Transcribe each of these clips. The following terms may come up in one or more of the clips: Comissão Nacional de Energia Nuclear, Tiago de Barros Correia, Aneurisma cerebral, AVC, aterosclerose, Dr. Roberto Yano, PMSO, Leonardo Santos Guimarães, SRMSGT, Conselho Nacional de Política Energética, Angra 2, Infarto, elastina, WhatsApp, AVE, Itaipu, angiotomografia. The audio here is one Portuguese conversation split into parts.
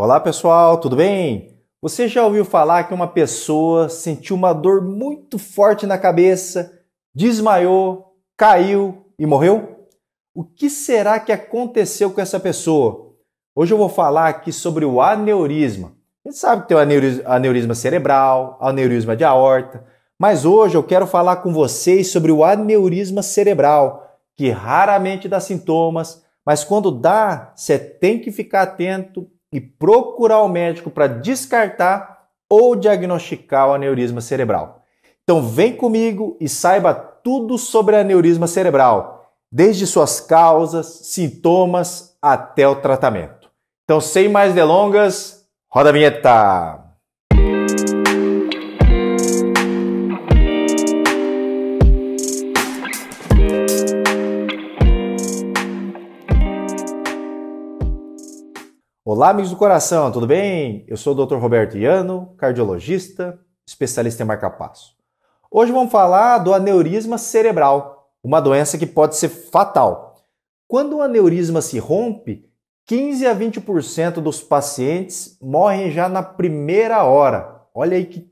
Olá pessoal, tudo bem? Você já ouviu falar que uma pessoa sentiu uma dor muito forte na cabeça, desmaiou, caiu e morreu? O que será que aconteceu com essa pessoa? Hoje eu vou falar aqui sobre o aneurisma. A gente sabe que tem o aneurisma cerebral, aneurisma de aorta, mas hoje eu quero falar com vocês sobre o aneurisma cerebral, que raramente dá sintomas, mas quando dá, você tem que ficar atento e procurar o médico para descartar ou diagnosticar o aneurisma cerebral. Então vem comigo e saiba tudo sobre aneurisma cerebral, desde suas causas, sintomas até o tratamento. Então, sem mais delongas, roda a vinheta! Olá, amigos do coração, tudo bem? Eu sou o Dr. Roberto Yano, cardiologista, especialista em marca-passo. Hoje vamos falar do aneurisma cerebral, uma doença que pode ser fatal. Quando o aneurisma se rompe, 15 a 20% dos pacientes morrem já na primeira hora. Olha aí que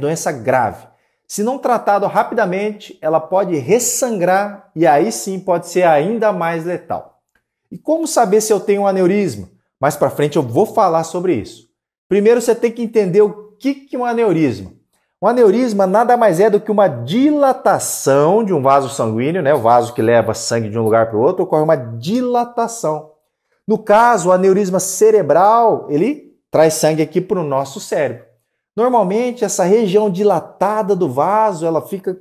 doença grave. Se não tratado rapidamente, ela pode ressangrar e aí sim pode ser ainda mais letal. E como saber se eu tenho um aneurisma? Mais para frente eu vou falar sobre isso. Primeiro você tem que entender o que é um aneurisma. Um aneurisma nada mais é do que uma dilatação de um vaso sanguíneo, né? O vaso que leva sangue de um lugar para o outro, ocorre uma dilatação. No caso, o aneurisma cerebral, ele traz sangue aqui para o nosso cérebro. Normalmente essa região dilatada do vaso, ela fica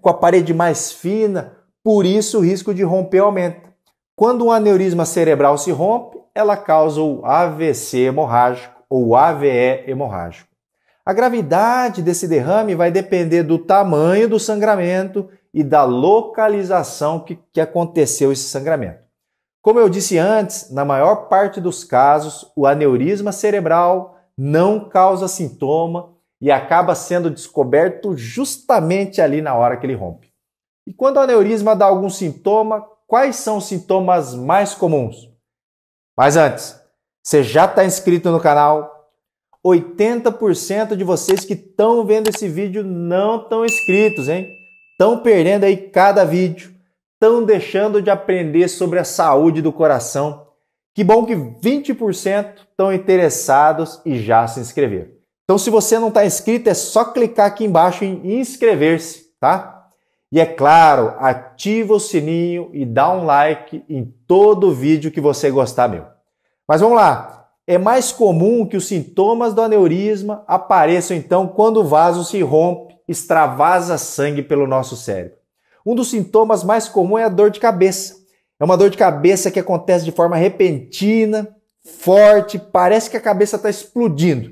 com a parede mais fina, por isso o risco de romper aumenta. Quando um aneurisma cerebral se rompe, ela causa o AVC hemorrágico ou AVE hemorrágico. A gravidade desse derrame vai depender do tamanho do sangramento e da localização que aconteceu esse sangramento. Como eu disse antes, na maior parte dos casos, o aneurisma cerebral não causa sintoma e acaba sendo descoberto justamente ali na hora que ele rompe. E quando o aneurisma dá algum sintoma, quais são os sintomas mais comuns? Mas antes, você já está inscrito no canal? 80% de vocês que estão vendo esse vídeo não estão inscritos, hein? Estão perdendo aí cada vídeo, estão deixando de aprender sobre a saúde do coração. Que bom que 20% estão interessados e já se inscreveram. Então, se você não está inscrito, é só clicar aqui embaixo em inscrever-se, tá? E é claro, ativa o sininho e dá um like em todo vídeo que você gostar meu. Mas vamos lá, é mais comum que os sintomas do aneurisma apareçam então quando o vaso se rompe, extravasa sangue pelo nosso cérebro. Um dos sintomas mais comuns é a dor de cabeça. É uma dor de cabeça que acontece de forma repentina, forte, parece que a cabeça está explodindo.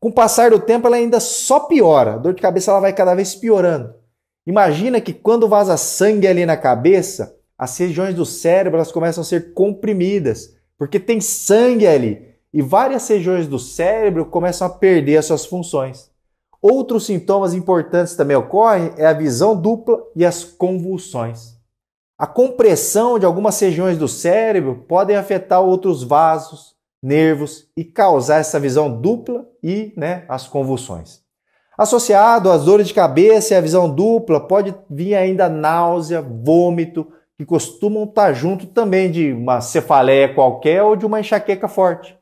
Com o passar do tempo ela ainda só piora, a dor de cabeça ela vai cada vez piorando. Imagina que quando vaza sangue ali na cabeça, as regiões do cérebro elas começam a ser comprimidas, porque tem sangue ali, e várias regiões do cérebro começam a perder as suas funções. Outros sintomas importantes também ocorrem é a visão dupla e as convulsões. A compressão de algumas regiões do cérebro podem afetar outros vasos, nervos e causar essa visão dupla e as convulsões. Associado às dores de cabeça e à visão dupla, pode vir ainda náusea, vômito, que costumam estar junto também de uma cefaleia qualquer ou de uma enxaqueca forte.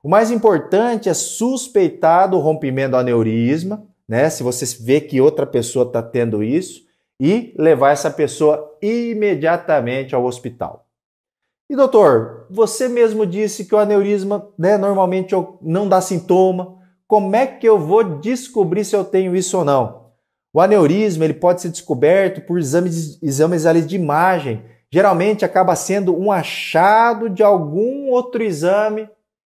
O mais importante é suspeitar do rompimento do aneurisma, se você vê que outra pessoa está tendo isso, e levar essa pessoa imediatamente ao hospital. E doutor, você mesmo disse que o aneurisma normalmente não dá sintoma. Como é que eu vou descobrir se eu tenho isso ou não? O aneurisma ele pode ser descoberto por exames ali de imagem. Geralmente acaba sendo um achado de algum outro exame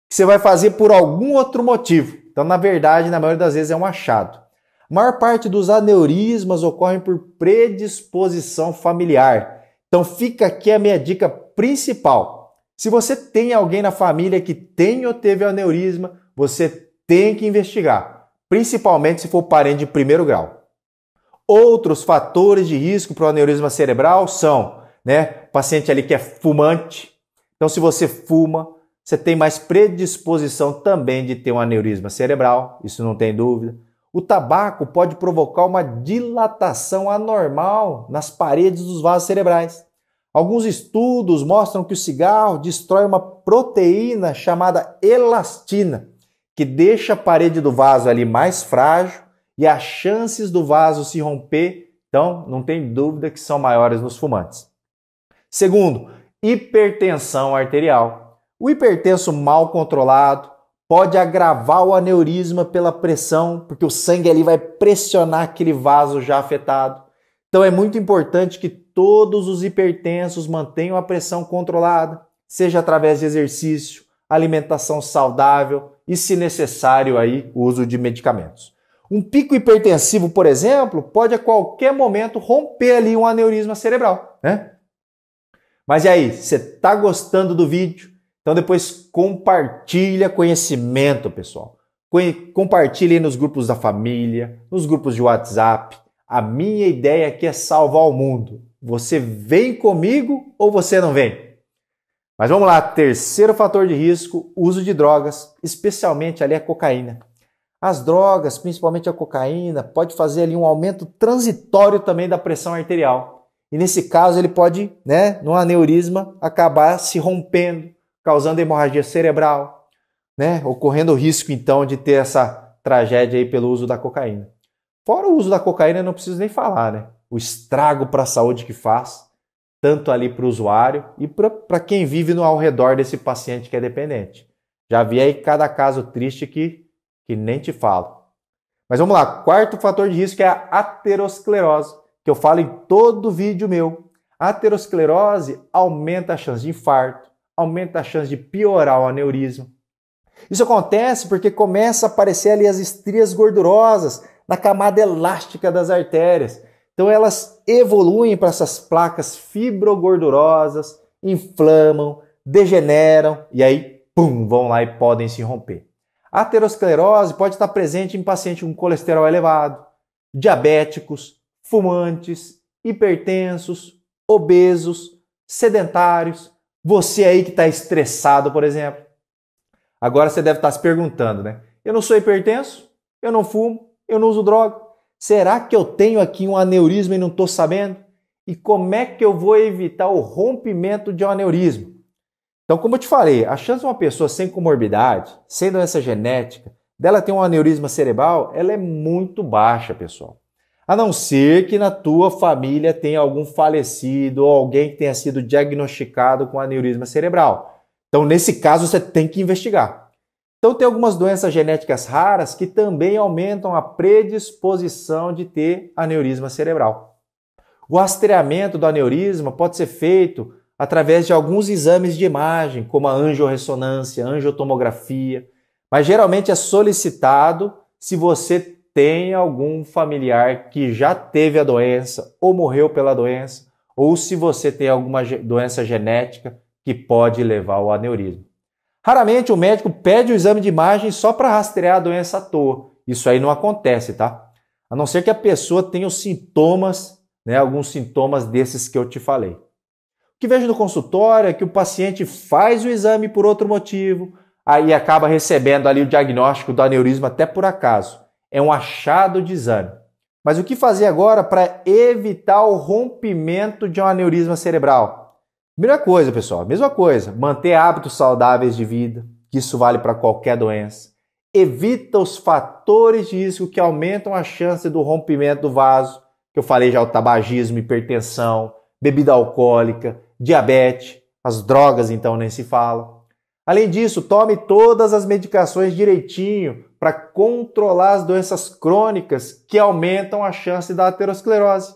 que você vai fazer por algum outro motivo. Então, na verdade, na maioria das vezes é um achado. A maior parte dos aneurismas ocorrem por predisposição familiar. Então, fica aqui a minha dica principal. Se você tem alguém na família que tem ou teve aneurisma, você tem que investigar, principalmente se for parente de primeiro grau. Outros fatores de risco para o aneurisma cerebral são, paciente ali que é fumante. Então, se você fuma, Você tem mais predisposição também de ter um aneurisma cerebral, isso não tem dúvida. O tabaco pode provocar uma dilatação anormal nas paredes dos vasos cerebrais. Alguns estudos mostram que o cigarro destrói uma proteína chamada elastina, que deixa a parede do vaso ali mais frágil e as chances do vaso se romper, então não tem dúvida que são maiores nos fumantes. Segundo, hipertensão arterial. O hipertenso mal controlado pode agravar o aneurisma pela pressão, porque o sangue ali vai pressionar aquele vaso já afetado. Então é muito importante que todos os hipertensos mantenham a pressão controlada, seja através de exercício, alimentação saudável e, se necessário, aí, o uso de medicamentos. Um pico hipertensivo, por exemplo, pode a qualquer momento romper ali um aneurisma cerebral, né? Mas e aí, você tá gostando do vídeo? Então depois compartilha conhecimento, pessoal. Compartilha aí nos grupos da família, nos grupos de WhatsApp. A minha ideia aqui é salvar o mundo. Você vem comigo ou você não vem? Mas vamos lá, terceiro fator de risco, uso de drogas, especialmente ali a cocaína. As drogas, principalmente a cocaína, pode fazer ali um aumento transitório também da pressão arterial. E nesse caso ele pode, né, no aneurisma, acabar se rompendo, causando hemorragia cerebral, né, ocorrendo o risco então de ter essa tragédia aí pelo uso da cocaína. Fora o uso da cocaína, eu não preciso nem falar, né, o estrago para a saúde que faz, tanto ali para o usuário e para quem vive ao redor desse paciente que é dependente. Já vi aí cada caso triste que nem te falo. Mas vamos lá, quarto fator de risco é a aterosclerose, que eu falo em todo vídeo meu. A aterosclerose aumenta a chance de infarto, aumenta a chance de piorar o aneurisma. Isso acontece porque começa a aparecer ali as estrias gordurosas na camada elástica das artérias. Então elas evoluem para essas placas fibrogordurosas, inflamam, degeneram e aí, pum, vão lá e podem se romper. A aterosclerose pode estar presente em pacientes com colesterol elevado, diabéticos, fumantes, hipertensos, obesos, sedentários, você aí que está estressado, por exemplo. Agora você deve estar se perguntando, né? Eu não sou hipertenso, eu não fumo, eu não uso droga. Será que eu tenho aqui um aneurisma e não estou sabendo? E como é que eu vou evitar o rompimento de um aneurisma? Então, como eu te falei, a chance de uma pessoa sem comorbidade, sem doença genética, dela ter um aneurisma cerebral, ela é muito baixa, pessoal. A não ser que na tua família tenha algum falecido ou alguém que tenha sido diagnosticado com aneurisma cerebral. Então, nesse caso, você tem que investigar. Então, tem algumas doenças genéticas raras que também aumentam a predisposição de ter aneurisma cerebral. O rastreamento do aneurisma pode ser feito através de alguns exames de imagem, como a angiotomografia, mas geralmente é solicitado se você tem algum familiar que já teve a doença ou morreu pela doença, ou se você tem alguma doença genética que pode levar ao aneurisma. Raramente o médico pede o exame de imagem só para rastrear a doença à toa. Isso aí não acontece, tá? A não ser que a pessoa tenha os sintomas, né, alguns sintomas desses que eu te falei. O que vejo no consultório é que o paciente faz o exame por outro motivo, aí acaba recebendo ali o diagnóstico do aneurisma até por acaso. É um achado de exame. Mas o que fazer agora para evitar o rompimento de um aneurisma cerebral? Primeira coisa, pessoal, mesma coisa, manter hábitos saudáveis de vida, que isso vale para qualquer doença. Evita os fatores de risco que aumentam a chance do rompimento do vaso, que eu falei já, o tabagismo, hipertensão, bebida alcoólica, diabetes, as drogas então nem se fala. Além disso, tome todas as medicações direitinho para controlar as doenças crônicas que aumentam a chance da aterosclerose.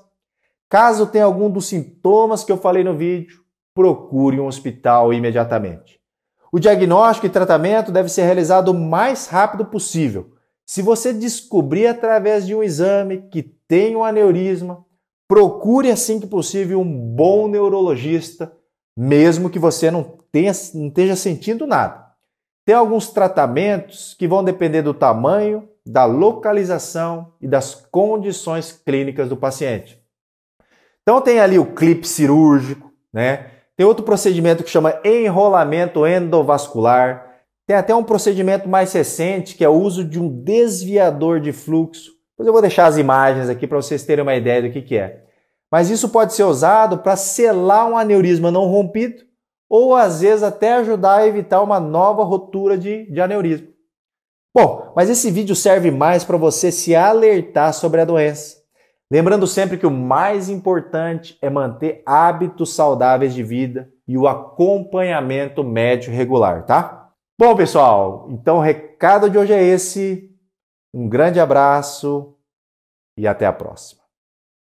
Caso tenha algum dos sintomas que eu falei no vídeo, procure um hospital imediatamente. O diagnóstico e tratamento deve ser realizado o mais rápido possível. Se você descobrir através de um exame que tem um aneurisma, procure assim que possível um bom neurologista, mesmo que você não esteja sentindo nada. Tem alguns tratamentos que vão depender do tamanho, da localização e das condições clínicas do paciente. Então tem ali o clipe cirúrgico, né? Tem outro procedimento que chama enrolamento endovascular. Tem até um procedimento mais recente, que é o uso de um desviador de fluxo. Depois eu vou deixar as imagens aqui para vocês terem uma ideia do que é. Mas isso pode ser usado para selar um aneurisma não rompido ou, às vezes, até ajudar a evitar uma nova rotura de aneurisma. Bom, mas esse vídeo serve mais para você se alertar sobre a doença. Lembrando sempre que o mais importante é manter hábitos saudáveis de vida e o acompanhamento médico regular, tá? Bom, pessoal, então o recado de hoje é esse. Um grande abraço e até a próxima.